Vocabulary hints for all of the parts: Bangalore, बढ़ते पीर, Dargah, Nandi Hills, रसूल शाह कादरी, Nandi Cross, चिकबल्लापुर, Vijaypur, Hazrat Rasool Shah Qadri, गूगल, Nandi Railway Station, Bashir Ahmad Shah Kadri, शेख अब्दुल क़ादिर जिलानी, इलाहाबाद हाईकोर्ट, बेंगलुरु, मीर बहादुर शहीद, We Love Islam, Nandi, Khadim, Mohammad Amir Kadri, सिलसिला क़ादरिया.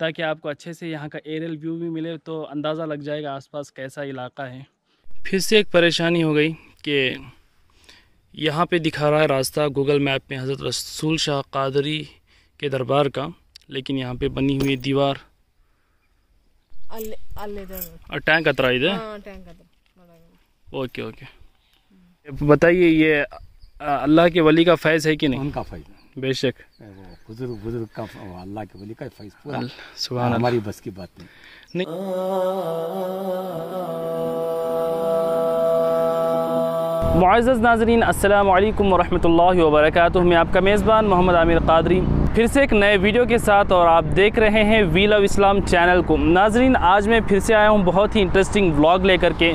ताकि आपको अच्छे से यहाँ का एरियल व्यू भी मिले तो अंदाज़ा लग जाएगा आसपास कैसा इलाका है। फिर से एक परेशानी हो गई कि यहाँ पे दिखा रहा है रास्ता गूगल मैप में हज़रत रसूल शाह कादरी के दरबार का, लेकिन यहाँ पे बनी हुई दीवार और टैंक अतरा इधर। ओके ओके, बताइए ये अल्लाह के वली का फैज़ है कि नहीं? उनका फैज़ बेशक, बुजुर्ग का अल्लाह के वली का फैज़ पूरा सुभान अल्लाह, हमारी बस की बात नहीं। मुअज़्ज़ज़ नाज़रीन, अस्सलामु अलैकुम वरहमतुल्लाहि वबरकातुह। मैं आपका मेज़बान मोहम्मद आमिर कादरी फिर से एक नए वीडियो के साथ, और आप देख रहे हैं वी लव इस्लाम चैनल को। नाज़रीन, आज मैं फिर से आया हूँ बहुत ही इंटरेस्टिंग व्लॉग लेकर के।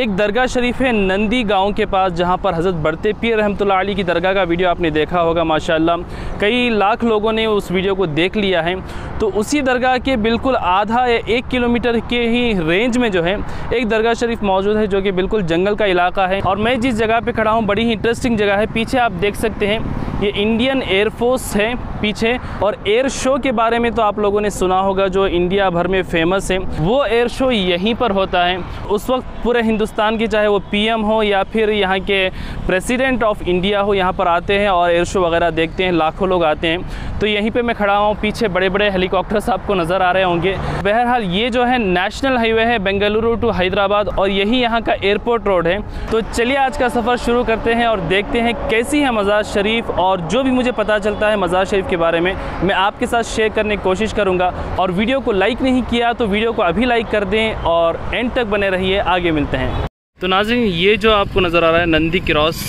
एक दरगाह शरीफ है नंदी गांव के पास, जहां पर हज़रत बढ़ते पीर रहमतुल्लाह अलैह की दरगाह का वीडियो आपने देखा होगा, माशाल्लाह कई लाख लोगों ने उस वीडियो को देख लिया है। तो उसी दरगाह के बिल्कुल आधा या 1 किलोमीटर के ही रेंज में जो है एक दरगाह शरीफ मौजूद है, जो कि बिल्कुल जंगल का इलाका है। और मैं जिस जगह पर खड़ा हूँ बड़ी ही इंटरेस्टिंग जगह है। पीछे आप देख सकते हैं ये इंडियन एयरफोर्स है पीछे, और एयर शो के बारे में तो आप लोगों ने सुना होगा जो इंडिया भर में फेमस है, वो एयर शो यहीं पर होता है। उस वक्त पूरे हिंदुस्तान के चाहे वो पीएम हो या फिर यहाँ के प्रेसिडेंट ऑफ इंडिया हो, यहाँ पर आते हैं और एयर शो वगैरह देखते हैं, लाखों लोग आते हैं। तो यहीं पर मैं खड़ा हूँ, पीछे बड़े बड़े हेलीकॉप्टर्स आपको नज़र आ रहे होंगे। बहरहाल ये जो है नेशनल हाईवे है बेंगलुरु टू हैदराबाद, और यही यहाँ का एयरपोर्ट रोड है। तो चलिए आज का सफ़र शुरू करते हैं और देखते हैं कैसी है मज़ार शरीफ, और जो भी मुझे पता चलता है मज़ार शरीफ के बारे में मैं आपके साथ शेयर करने की कोशिश करूंगा। और वीडियो को लाइक नहीं किया तो वीडियो को अभी लाइक कर दें और एंड तक बने रहिए, आगे मिलते हैं। तो नाज़रीन, ये जो आपको नज़र आ रहा है नंदी क्रॉस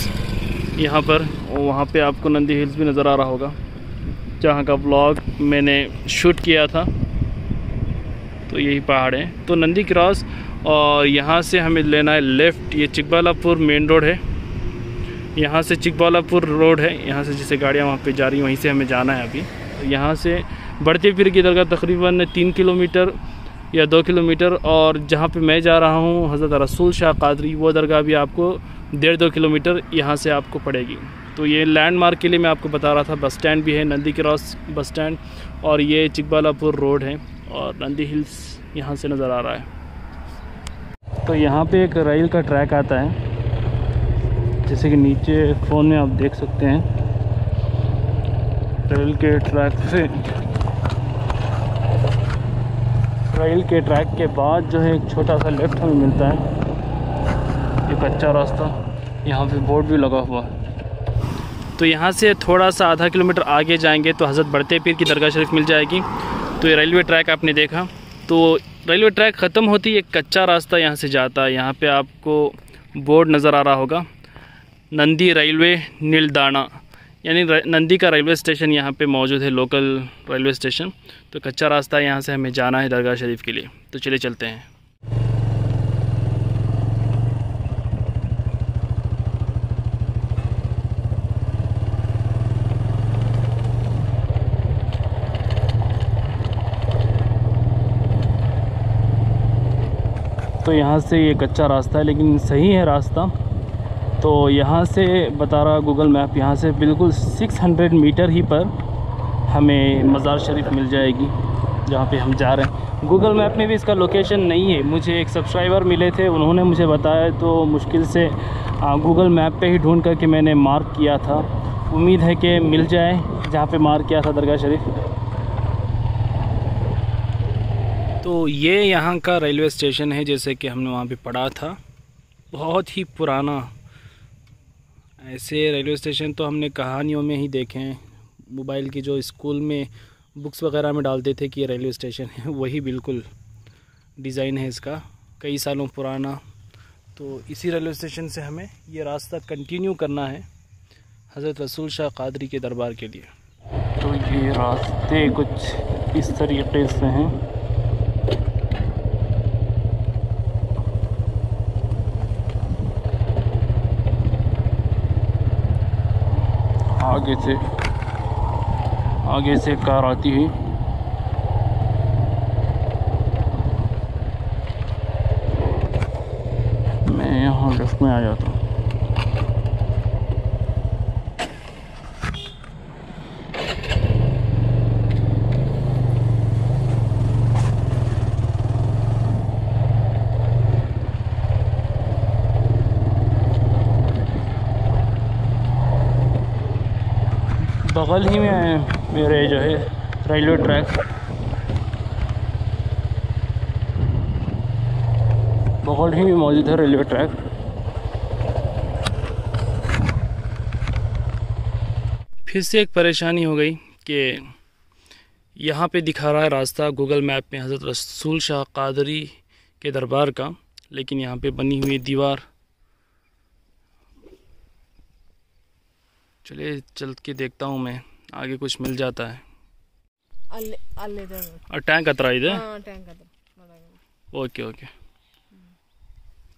यहाँ पर, और वहाँ पे आपको नंदी हिल्स भी नज़र आ रहा होगा, जहाँ का ब्लॉग मैंने शूट किया था। तो यही पहाड़ है तो नंदी क्रॉस, और यहाँ से हमें लेना है लेफ़्ट। ये चिकबालापुर मेन रोड है, यहाँ से चिकबल्लापुर रोड है, यहाँ से जैसे गाड़ियाँ वहाँ पे जा रही हैं वहीं से हमें जाना है अभी। तो यहाँ से बढ़ते पीर की दरगाह तकरीबन 3 किलोमीटर या 2 किलोमीटर, और जहाँ पे मैं जा रहा हूँ हज़रत रसूल शाह कादरी, वो दरगाह भी आपको 1.5-2 किलोमीटर यहाँ से आपको पड़ेगी। तो ये लैंडमार्क के लिए मैं आपको बता रहा था। बस स्टैंड भी है नंदी क्रॉस बस स्टैंड, और ये चिकबल्लापुर रोड है, और नंदी हिल्स यहाँ से नज़र आ रहा है। तो यहाँ पर एक रेल का ट्रैक आता है, जैसे कि नीचे फ़ोन में आप देख सकते हैं। रेल के ट्रैक के बाद जो है एक छोटा सा लेफ्ट हमें मिलता है, ये कच्चा रास्ता, यहाँ पे बोर्ड भी लगा हुआ। तो यहाँ से थोड़ा सा आधा किलोमीटर आगे जाएंगे तो हज़रत बढ़ते पीर की दरगाह शरीफ मिल जाएगी। तो ये रेलवे ट्रैक आपने देखा, तो रेलवे ट्रैक ख़त्म होती है एक कच्चा रास्ता यहाँ से जाता है। यहाँ पर आपको बोर्ड नज़र आ रहा होगा, नंदी रेलवे नीलदाना, यानी नंदी का रेलवे स्टेशन यहाँ पे मौजूद है, लोकल रेलवे स्टेशन। तो कच्चा रास्ता है, यहाँ से हमें जाना है दरगाह शरीफ के लिए। तो चलिए चलते हैं। तो यहाँ से ये कच्चा रास्ता है, लेकिन सही है रास्ता। तो यहाँ से बता रहा गूगल मैप, यहाँ से बिल्कुल 600 मीटर ही पर हमें मज़ार शरीफ मिल जाएगी जहाँ पे हम जा रहे हैं। गूगल मैप में भी इसका लोकेशन नहीं है, मुझे एक सब्सक्राइबर मिले थे उन्होंने मुझे बताया, तो मुश्किल से गूगल मैप पे ही ढूंढ करके मैंने मार्क किया था। उम्मीद है कि मिल जाए जहाँ पे मार्क किया था दरगाह शरीफ। तो ये यहाँ का रेलवे स्टेशन है, जैसे कि हमने वहाँ पर पढ़ा था, बहुत ही पुराना। ऐसे रेलवे स्टेशन तो हमने कहानियों में ही देखे हैं, मोबाइल की जो स्कूल में बुक्स वगैरह में डालते थे कि ये रेलवे स्टेशन है, वही बिल्कुल डिज़ाइन है इसका, कई सालों पुराना। तो इसी रेलवे स्टेशन से हमें ये रास्ता कंटिन्यू करना है हज़रत रसूल शाह कादरी के दरबार के लिए। तो ये रास्ते कुछ इस तरीके से हैं। आगे से कार आती है। मैं यहाँ लेफ्ट में आ जाता हूँ। बगल ही में मेरे जो है रेलवे ट्रैक, बगल ही में मौजूद है रेलवे ट्रैक। फिर से एक परेशानी हो गई कि यहाँ पे दिखा रहा है रास्ता गूगल मैप में हज़रत रसूल शाह कादरी के दरबार का, लेकिन यहाँ पे बनी हुई दीवार, चलिए चल के देखता हूँ मैं आगे कुछ मिल जाता है। और टैंक अतरा इधर, ओके ओके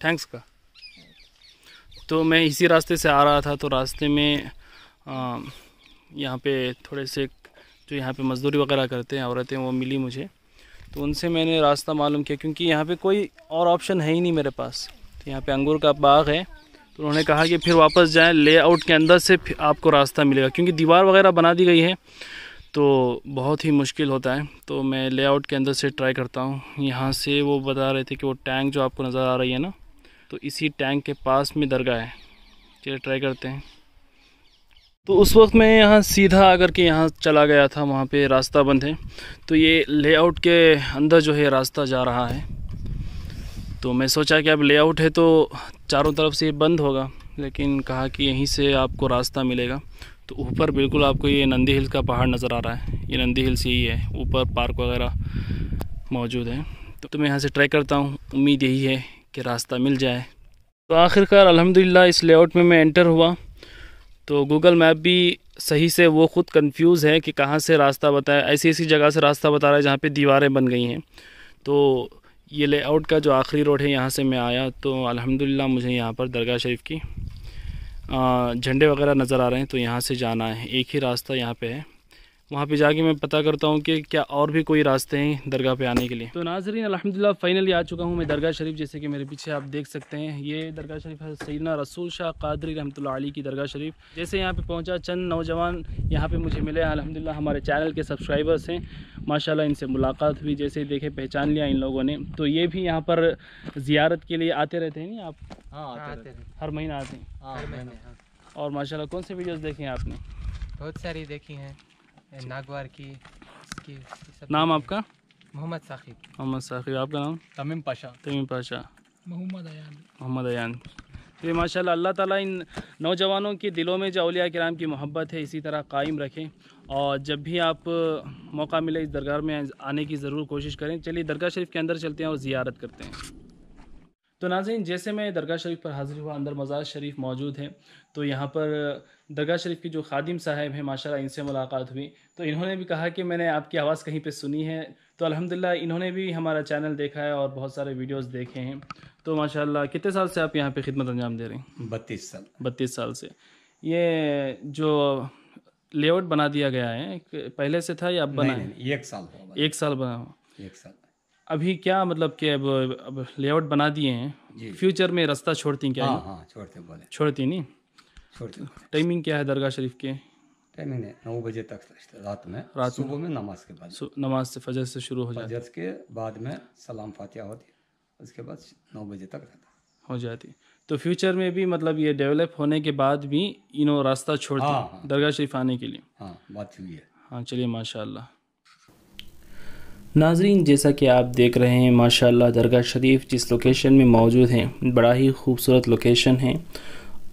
थैंक्स का। तो मैं इसी रास्ते से आ रहा था, तो रास्ते में यहाँ पे थोड़े से जो यहाँ पे मज़दूरी वगैरह करते हैं औरतें, वो मिली मुझे, तो उनसे मैंने रास्ता मालूम किया क्योंकि यहाँ पे कोई और ऑप्शन है ही नहीं मेरे पास। तो यहाँ पे अंगूर का बाग है, तो उन्होंने कहा कि फिर वापस जाएं, लेआउट के अंदर से आपको रास्ता मिलेगा, क्योंकि दीवार वगैरह बना दी गई है तो बहुत ही मुश्किल होता है। तो मैं लेआउट के अंदर से ट्राई करता हूँ। यहाँ से वो बता रहे थे कि वो टैंक जो आपको नज़र आ रही है ना, तो इसी टैंक के पास में दरगाह है, चलिए ट्राई करते हैं। तो उस वक्त मैं यहाँ सीधा आकर के यहाँ चला गया था, वहाँ पे रास्ता बंद है, तो ये लेआउट के अंदर जो है रास्ता जा रहा है। तो मैं सोचा कि अब लेआउट है तो चारों तरफ से बंद होगा, लेकिन कहा कि यहीं से आपको रास्ता मिलेगा। तो ऊपर बिल्कुल आपको ये नंदी हिल्स का पहाड़ नज़र आ रहा है, ये नंदी हिल्स यही है, ऊपर पार्क वगैरह मौजूद है। तो मैं यहाँ से ट्राई करता हूँ, उम्मीद यही है कि रास्ता मिल जाए। तो आखिरकार अल्हम्दुलिल्लाह इस लेआउट में मैं एंटर हुआ, तो गूगल मैप भी सही से वो खुद कंफ्यूज है कि कहाँ से रास्ता बताए, ऐसी ऐसी जगह से रास्ता बता रहा है जहाँ पे दीवारें बन गई हैं। तो ये लेआउट का जो आखिरी रोड है यहाँ से मैं आया, तो अल्हम्दुलिल्लाह मुझे यहाँ पर दरगाह शरीफ की झंडे वगैरह नज़र आ रहे हैं, तो यहाँ से जाना है, एक ही रास्ता यहाँ पे है। वहाँ पे जाके मैं पता करता हूँ कि क्या और भी कोई रास्ते हैं दरगाह पे आने के लिए। तो नाजरीन अल्हम्दुलिल्लाह फ़ाइनली आ चुका हूँ मैं दरगाह शरीफ, जैसे कि मेरे पीछे आप देख सकते हैं ये दरगाह शरीफ है सैयदना रसूल शाह कादरी रहमतुल्लाह अलैह की दरगाह शरीफ। जैसे यहाँ पे पहुँचा, चंद नौजवान यहाँ पे मुझे मिले, अल्हम्दुलिल्लाह हमारे चैनल के सब्सक्राइबर्स हैं माशाल्लाह, इनसे मुलाकात हुई, जैसे देखे पहचान लिया इन लोगों ने। तो ये भी यहाँ पर ज़ियारत के लिए आते रहते हैं ना आप? हाँ आते हैं, हर महीने आते हैं। और माशाल्लाह कौन से वीडियोज़ देखे हैं आपने? बहुत सारी देखी हैं, नागवार की नाम आपका? मोहम्मद साकिब। मोहम्मद साकिब, आपका नाम? तमीम पाशा। तमीम पाशा। मोहम्मद अयान। मोहम्मद अयान। तो ये माशाल्लाह अल्लाह ताला इन नौजवानों के दिलों में जो औलिया किराम की मोहब्बत है इसी तरह कायम रखें, और जब भी आप मौका मिले इस दरगाह में आने की ज़रूर कोशिश करें। चलिए दरगाह शरीफ के अंदर चलते हैं और ज़ियारत करते हैं। तो नाज़रीन जैसे मैं दरगाह शरीफ पर हाज़िर हुआ, अंदर मज़ार शरीफ मौजूद है, तो यहाँ पर दरगाह शरीफ के जो खादिम साहब हैं माशाल्लाह इनसे मुलाकात हुई, तो इन्होंने भी कहा कि मैंने आपकी आवाज़ कहीं पे सुनी है। तो अल्हम्दुलिल्लाह इन्होंने भी हमारा चैनल देखा है और बहुत सारे वीडियोस देखे हैं। तो माशाल्लाह कितने साल से आप यहाँ पे खिदमत अंजाम दे रहे हैं? 32 साल। 32 साल से। ये जो लेआउट बना दिया गया है पहले से था या अब बना? एक साल बना हुआ। अभी क्या मतलब कि अब लेआउट बना दिए हैं, फ्यूचर में रास्ता छोड़ती क्या? हाँ छोड़ती नहीं। टाइमिंग क्या है दरगाह शरीफ के? टाइमिंग है 9 बजे तक रात में, सुबह में नमाज के बाद, नमाज से फजर से शुरू हो जाती है, फजर के बाद में सलाम फातिहा होती है, उसके बाद 9 बजे तक हो जाती है। तो फ्यूचर में भी मतलब ये डेवलप होने के बाद भी इन्हों रास्ता छोड़ती है दरगाह शरीफ आने के लिए? हाँ बात हुई है। हाँ चलिए माशाल्लाह। नाजरीन जैसा कि आप देख रहे हैं माशाल्लाह दरगाह शरीफ जिस लोकेशन में मौजूद हैं बड़ा ही खूबसूरत लोकेशन है,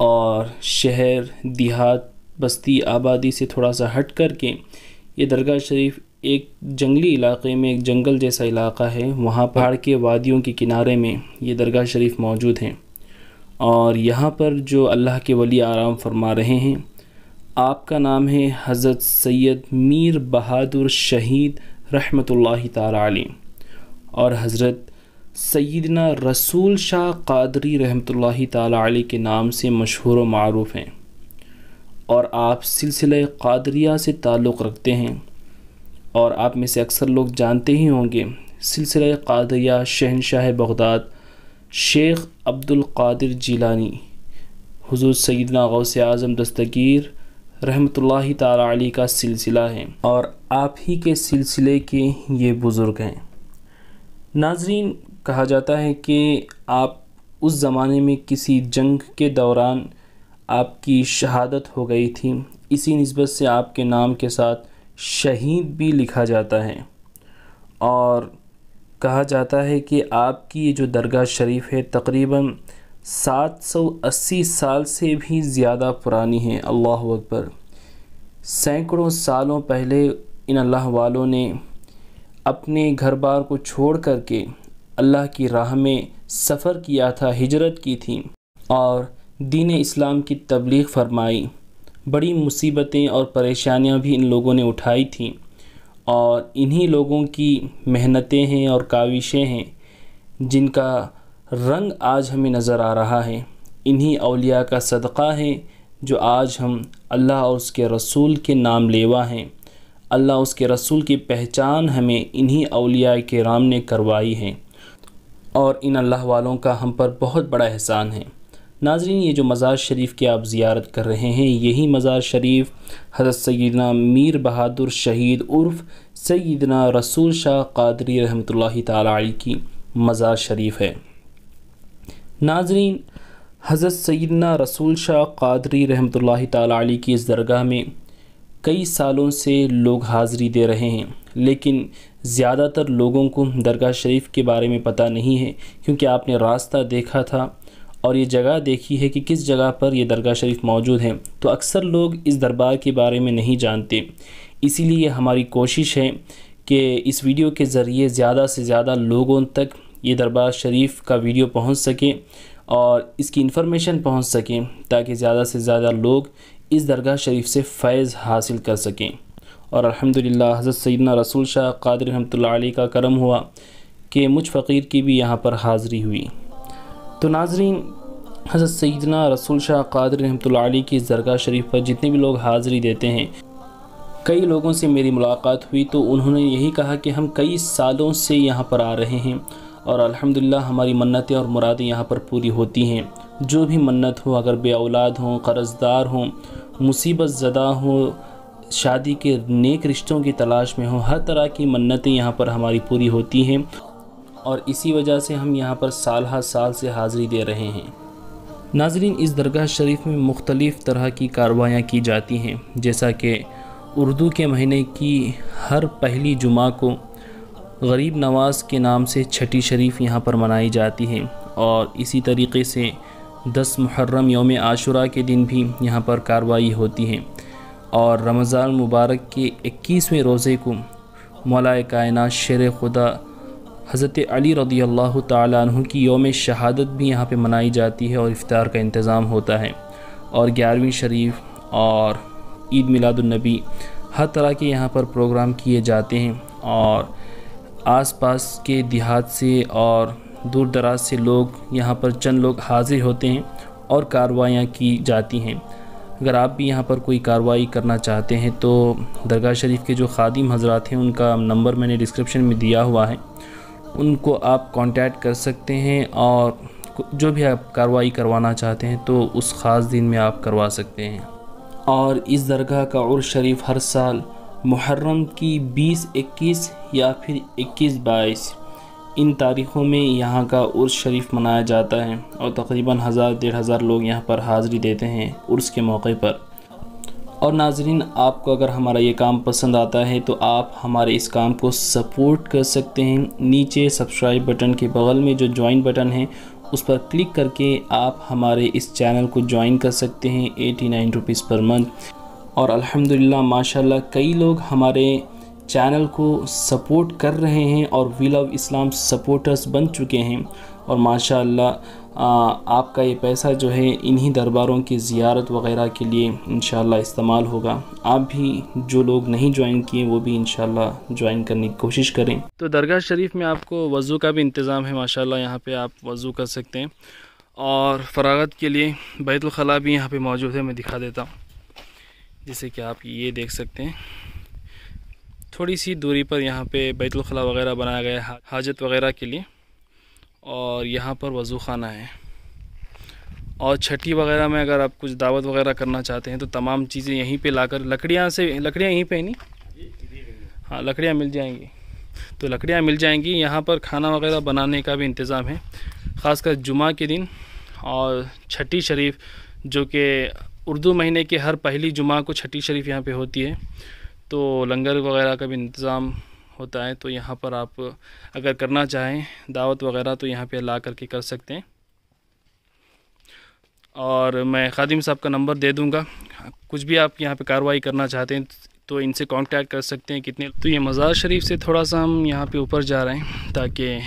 और शहर देहात बस्ती आबादी से थोड़ा सा हट कर के ये दरगाह शरीफ एक जंगली इलाके में, एक जंगल जैसा इलाका है, वहाँ पहाड़ के वादियों के किनारे में ये दरगाह शरीफ मौजूद हैं। और यहाँ पर जो अल्लाह के वली आराम फरमा रहे हैं, आपका नाम है हज़रत सैयद मीर बहादुर शहीद रहमतुल्लाह ताला अलैह, और हज़रत सैयदना रसूल शाह कादरी रहमतुल्लाह ताला अलैह के नाम से मशहूर व मारूफ़ हैं। और आप सिलसिला क़ादरिया से ताल्लुक़ रखते हैं, और आप में से अक्सर लोग जानते ही होंगे सिलसिला क़ादरिया शहनशाह Baghdad शेख अब्दुल क़ादिर जिलानी हुज़ूर सैयदना गौस-ए-आज़म दस्तगीर रहमतुल्लाह ताला अलैह का सिलसिला है, और आप ही के सिलसिले के ये बुज़ुर्ग हैं। नाजरीन कहा जाता है कि आप उस ज़माने में किसी जंग के दौरान आपकी शहादत हो गई थी, इसी निस्बत से आपके नाम के साथ शहीद भी लिखा जाता है और कहा जाता है कि आपकी ये जो दरगाह शरीफ है तकरीबन 780 साल से भी ज़्यादा पुरानी है। अल्लाह अकबर। सैकड़ों सालों पहले इन अल्लाह वालों ने अपने घर बार को छोड़ कर के अल्लाह की राह में सफ़र किया था, हिजरत की थी और दीन इस्लाम की तबलीग फरमाई। बड़ी मुसीबतें और परेशानियां भी इन लोगों ने उठाई थी और इन्हीं लोगों की मेहनतें हैं और काविशें हैं जिनका रंग आज हमें नज़र आ रहा है। इन्हीं औलिया का सदका है जो आज हम अल्लाह और उसके रसूल के नाम लेवा हैं। अल्लाह उसके रसूल की पहचान हमें इन्हीं औलिया के राम ने करवाई है और इन अल्लाह वालों का हम पर बहुत बड़ा एहसान है। नाजरीन, ये जो मज़ार शरीफ की आप ज़ियारत कर रहे हैं, यही मज़ार शरीफ हज़रत सैयदना मीर बहादुर शहीद उर्फ़ सैयदना रसूल शाह क़ादरी रहमतुल्लाहि ताला अलैह की मज़ार शरीफ है। नाजरीन, हज़रत सैयदना रसूल शाह क़ादरी रहमतुल्लाहि ताला अलैह की इस दरगाह में कई सालों से लोग हाज़री दे रहे हैं, लेकिन ज़्यादातर लोगों को दरगाह शरीफ के बारे में पता नहीं है क्योंकि आपने रास्ता देखा था और ये जगह देखी है कि किस जगह पर ये दरगाह शरीफ मौजूद है, तो अक्सर लोग इस दरबार के बारे में नहीं जानते। इसीलिए हमारी कोशिश है कि इस वीडियो के ज़रिए ज़्यादा से ज़्यादा लोगों तक ये दरबार शरीफ का वीडियो पहुंच सके और इसकी इंफॉर्मेशन पहुंच सके ताकि ज़्यादा से ज़्यादा लोग इस दरगाह शरीफ से फ़ैज़ हासिल कर सकें। और अल्हम्दुलिल्लाह हज़रत सैयदना रसूल शाह क़ादरी रहमतुल्लाह अलैह का करम हुआ कि मुझ फ़कीर की भी यहाँ पर हाज़री हुई। तो नाजरीन, हज़रत सैयदना रसूल शाह क़ादरी रहमतुल्लाह अलैह की इस दरगाह शरीफ पर जितने भी लोग हाज़री देते हैं, कई लोगों से मेरी मुलाकात हुई तो उन्होंने यही कहा कि हम कई सालों से यहाँ पर आ रहे हैं और अल्हम्दुलिल्लाह हमारी मन्नतें और मुरादें यहाँ पर पूरी होती हैं। जो भी मन्नत हो, अगर बे औलाद हों, कर्ज़दार हों, मुसीबत ज़दा हों, शादी के नेक रिश्तों की तलाश में हों, हर तरह की मन्नतें यहाँ पर हमारी पूरी होती हैं और इसी वजह से हम यहाँ पर साल हर साल से हाज़री दे रहे हैं। नाजरीन, इस दरगाह शरीफ में मुख्तलिफ़ तरह की कार्रवाइयाँ की जाती हैं, जैसा कि उर्दू के महीने की हर पहली जुमा को गरीब नवाज के नाम से छठी शरीफ यहाँ पर मनाई जाती है और इसी तरीके से 10 मुहर्रम यौम आशुरा के दिन भी यहाँ पर कार्रवाई होती है और रमज़ान मुबारक के 21वें रोज़े को मौलाए कायनात शेर खुदा हज़रत अली रदियल्लाहु ताला अन्हु की यौम शहादत भी यहाँ पे मनाई जाती है और इफ्तार का इंतज़ाम होता है और 11वीं शरीफ और ईद मिलादुन्नबी, हर तरह के यहाँ पर प्रोग्राम किए जाते हैं और आसपास के देहात से और दूर दराज से लोग यहाँ पर चंद लोग हाजिर होते हैं और कार्रवाइयाँ की जाती हैं। अगर आप भी यहाँ पर कोई कार्रवाई करना चाहते हैं तो दरगाह शरीफ के जो खादिम हजरात हैं उनका नंबर मैंने डिस्क्रिप्शन में दिया हुआ है, उनको आप कांटेक्ट कर सकते हैं और जो भी आप कार्रवाई करवाना चाहते हैं तो उस ख़ास दिन में आप करवा सकते हैं। और इस दरगाह का उर्स शरीफ हर साल मुहर्रम की 20-21 या फिर 21-22 इन तारीख़ों में यहाँ का उर्स शरीफ मनाया जाता है और तकरीबन 1000-1500 लोग यहाँ पर हाज़री देते हैं उर्स के मौके पर। और नाजरीन, आपको अगर हमारा ये काम पसंद आता है तो आप हमारे इस काम को सपोर्ट कर सकते हैं। नीचे सब्सक्राइब बटन के बगल में जो ज्वाइन बटन है उस पर क्लिक करके आप हमारे इस चैनल को ज्वाइन कर सकते हैं 89 रुपीज़ पर मंथ। और अल्हम्दुलिल्लाह माशाल्लाह कई लोग हमारे चैनल को सपोर्ट कर रहे हैं और वी लव इस्लाम सपोर्टर्स बन चुके हैं और माशाल्लाह आपका ये पैसा जो है इन्हीं दरबारों की ज़ियारत वग़ैरह के लिए इंशाल्लाह इस्तेमाल होगा। आप भी जो लोग नहीं ज्वाइन किए वो भी इंशाल्लाह ज्वाइन करने की कोशिश करें। तो दरगाह शरीफ में आपको वज़ू का भी इंतज़ाम है माशाल्लाह, यहाँ पे आप वज़ू कर सकते हैं और फरागत के लिए बैतुल खला भी यहाँ पर मौजूद है। मैं दिखा देता हूँ, जैसे कि आप ये देख सकते हैं थोड़ी सी दूरी पर यहाँ पे बैतुल खला वग़ैरह बनाया गया है हाजत वग़ैरह के लिए और यहाँ पर वज़ू खाना है। और छठी वग़ैरह में अगर आप कुछ दावत वग़ैरह करना चाहते हैं तो तमाम चीज़ें यहीं पे लाकर लकड़ियाँ यहीं पे नहीं, हाँ लकड़ियाँ मिल जाएंगी, तो लकड़ियाँ मिल जाएंगी। यहाँ पर खाना वग़ैरह बनाने का भी इंतज़ाम है, ख़ासकर जुमा के दिन और छठी शरीफ जो कि उर्दू महीने के हर पहली जुमा को छठी शरीफ यहाँ पे होती है, तो लंगर वगैरह का भी इंतज़ाम होता है। तो यहाँ पर आप अगर करना चाहें दावत वगैरह तो यहाँ पे ला करके कर सकते हैं। और मैं खादिम साहब का नंबर दे दूँगा, कुछ भी आप यहाँ पे कार्रवाई करना चाहते हैं तो इनसे कांटेक्ट कर सकते हैं। कितने तो ये मज़ार शरीफ से थोड़ा सा हम यहाँ पे ऊपर जा रहे हैं ताकि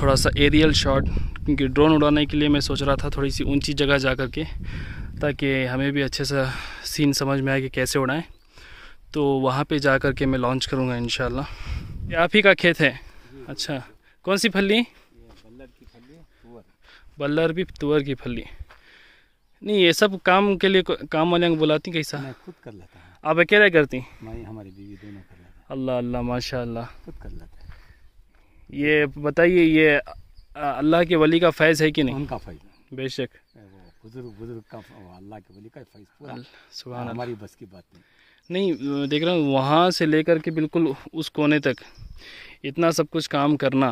थोड़ा सा एरियल शॉट, क्योंकि ड्रोन उड़ाने के लिए मैं सोच रहा था थोड़ी सी ऊंची जगह जा कर के, ताकि हमें भी अच्छे सा सीन समझ में आए कि कैसे उड़ाएं। तो वहाँ पे जा कर के मैं लॉन्च करूँगा इंशाल्लाह। ये आप ही का खेत है? अच्छा, कौन सी फली? बल्लर भी तुअर की फली। नहीं, ये सब काम के लिए काम वाले बुलाती कैसा? मैं खुद कर लेता हूँ। आप अकेले करती? मैं, हमारी बीवी दोनों कर लेते हैं। अल्लाह अल्लाह, माशाल्लाह, खुद कर लेते हैं। ये बताइए, ये अल्लाह के वली का फैज़ है कि नहीं? उनका फैज़ है बेशक, बुजुर्ग का, अल्लाह के वली का फैज़ पूरा। सुभान, हमारी बस की बात नहीं। देख रहा हूँ वहाँ से लेकर के बिल्कुल उस कोने तक इतना सब कुछ काम करना,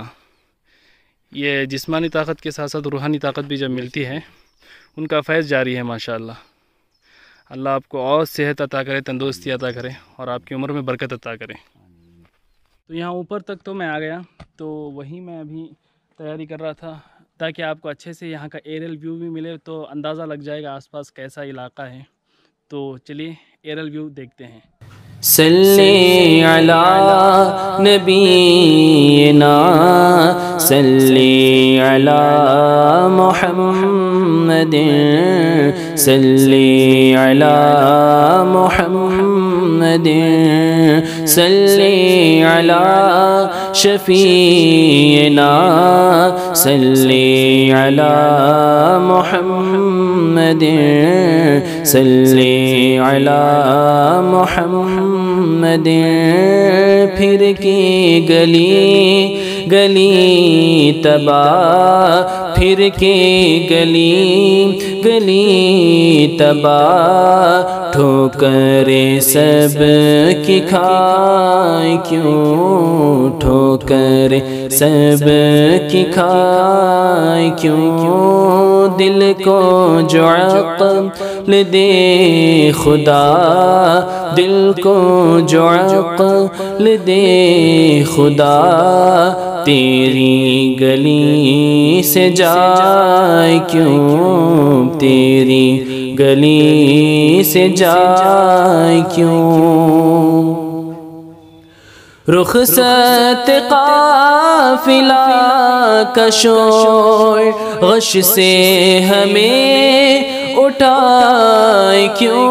ये जिस्मानी ताकत के साथ साथ रूहानी ताकत भी जब मिलती है। उनका फैज़ जारी है माशाल्लाह। अल्लाह आपको और सेहत अता करे, तंदुरुस्ती अता करे और आपकी उम्र में बरकत अता करे। तो यहाँ ऊपर तक तो मैं आ गया, तो वहीं मैं अभी तैयारी कर रहा था ताकि आपको अच्छे से यहाँ का एरियल व्यू भी मिले, तो अंदाज़ा लग जाएगा आसपास कैसा इलाका है। तो चलिए एरियल व्यू देखते हैं। सल्ली अला नबीना सल्ली अला मुहम्मदिन सल्ली अला मुहम्मदिन सल्ली अला शफीना सल्ली अला मुहम्मदिन सल्ली अला मुहम्मदिन। फिर की गली गली तबाह, फिर की गली गली तबाह, ठोकरे सब की खाए क्यों, ठोकरे सब की खाए क्यों, दिल को जो अक्ल दे खुदा, दिल को जो अक्ल दे खुदा, तेरी गली से जाए क्यों, तेरी गली से जाए क्यों। रुखसत काफिला का शोर गश से हमें उठाए क्यों,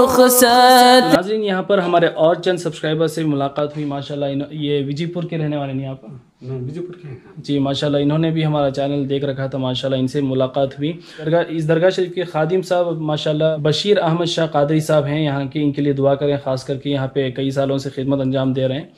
रुखसत। नाज़रीन, यहाँ पर हमारे और चंद सब्सक्राइबर से मुलाकात हुई माशाल्लाह। ये विजयपुर के रहने वाले नहीं आप? विजयपुर के जी, माशाल्लाह। इन्होंने भी हमारा चैनल देख रखा था माशाल्लाह, इनसे मुलाकात हुई। इस दरगाह शरीफ के खादिम साहब माशाल्लाह बशीर अहमद शाह कादरी साहब हैं यहाँ के, इनके लिए दुआ करें ख़ास करके, यहाँ पे कई सालों से खिदमत अंजाम दे रहे हैं।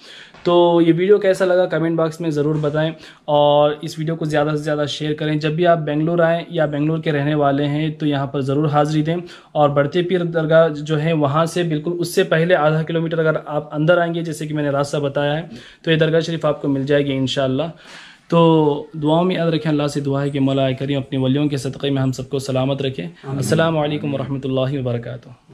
तो ये वीडियो कैसा लगा कमेंट बॉक्स में ज़रूर बताएँ और इस वीडियो को ज़्यादा से ज़्यादा शेयर करें। जब भी आप बेंगलोर आएँ या बेंगलोर के रहने वाले हैं तो यहाँ पर ज़रूर हाज़िरी दें। और बढ़ते पीर दरगाह जो है वहाँ से बिल्कुल उससे पहले आधा किलोमीटर अगर आप अंदर आएंगे, जैसे कि मैंने रास्ता बताया है, तो ये दरगाह शरीफ आपको मिल जाएगी इंशाल्लाह। तो दुआओं में याद रखें। अल्लाह से दुआ है कि मौला करीम अपने वलियों के सदक़े में हम सबको सलामत रखें। अस्सलामु अलैकुम वरहमतुल्लाहि वबरकातुहू।